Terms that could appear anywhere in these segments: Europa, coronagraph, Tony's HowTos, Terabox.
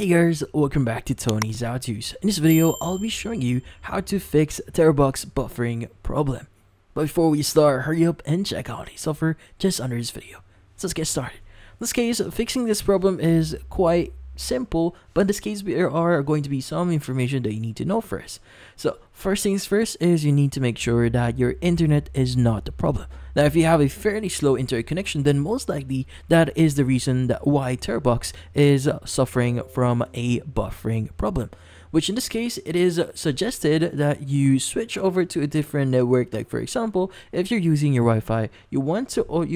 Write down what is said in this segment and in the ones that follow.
Hey guys, welcome back to Tony's HowTos. In this video, I'll be showing you how to fix Terabox buffering problem. But before we start, hurry up and check out the software just under this video. So let's get started. In this case, fixing this problem is quite simple, but in this case, there are going to be some information that you need to know first. So first things first is you need to make sure that your internet is not the problem. Now, if you have a fairly slow internet connection, then most likely that is the reason that why Terabox is suffering from a buffering problem, which in this case, it is suggested that you switch over to a different network. Like for example, if you're using your Wi-Fi, you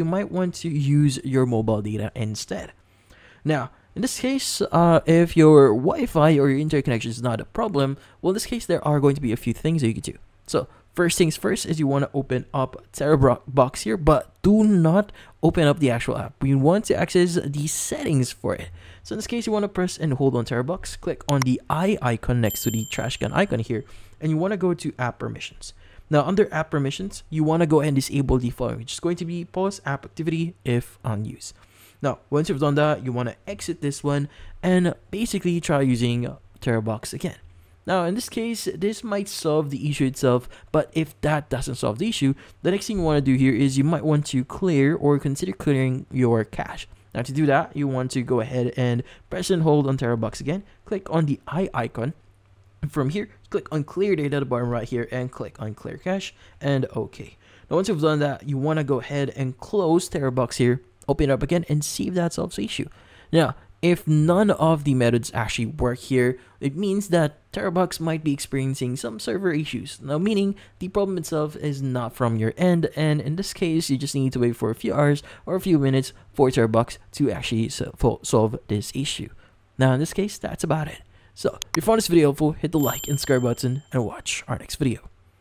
might want to use your mobile data instead. Now, in this case, if your Wi-Fi or your internet connection is not a problem, well, in this case, there are going to be a few things that you can do. So first things first is you want to open up Terabox here, but do not open up the actual app. We want to access the settings for it. So in this case, you want to press and hold on Terabox, click on the eye icon next to the trash can icon here, and you want to go to app permissions. Now, under app permissions, you want to go ahead and disable the following, which is going to be pause app activity if unused. Now, once you've done that, you want to exit this one and basically try using Terabox again. Now, in this case, this might solve the issue itself, but if that doesn't solve the issue, the next thing you want to do here is you might want to clear or consider clearing your cache. Now, to do that, you want to go ahead and press and hold on Terabox again, click on the eye icon. From here, click on clear data at the bottom right here and click on clear cache and OK. Now, once you've done that, you want to go ahead and close Terabox here. Open it up again and see if that solves the issue. Now, if none of the methods actually work here, it means that Terabox might be experiencing some server issues. Now, meaning the problem itself is not from your end, and in this case, you just need to wait for a few hours or a few minutes for Terabox to actually solve this issue. Now, in this case, that's about it. So, if you found this video helpful, hit the like and subscribe button and watch our next video.